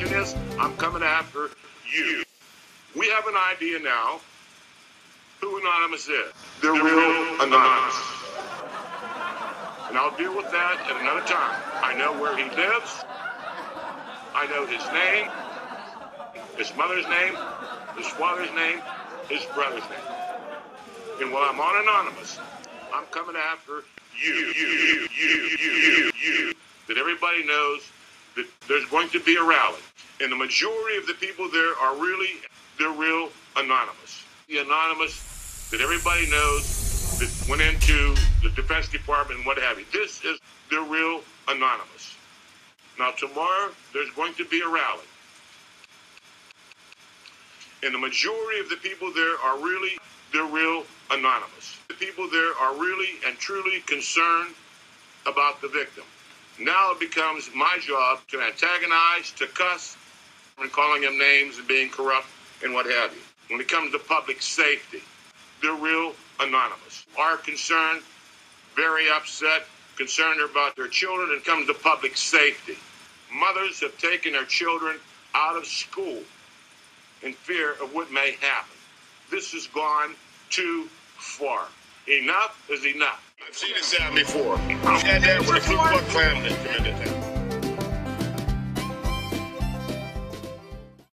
election is, I'm coming after you. We have an idea now who Anonymous is. They're real Anonymous. And I'll deal with that at another time. I know where he lives. I know his name, his mother's name, his father's name, his brother's name. And while I'm on Anonymous, I'm coming after you. That everybody knows that there's going to be a rally. And the majority of the people there are really, they're real Anonymous. The Anonymous that everybody knows that went into the Defense Department and what have you. This is, they're real Anonymous. Now tomorrow, there's going to be a rally. And the majority of the people there are really, they're real Anonymous. The people there are really and truly concerned about the victim. Now it becomes my job to antagonize, to cuss, and calling them names and being corrupt and what have you. When it comes to public safety, they're real Anonymous. Are concerned, very upset, concerned about their children, and comes to public safety. Mothers have taken their children out of school in fear of what may happen. This has gone too far. Enough is enough. I've seen this happen before. I've had that with the Ku Klux Klan.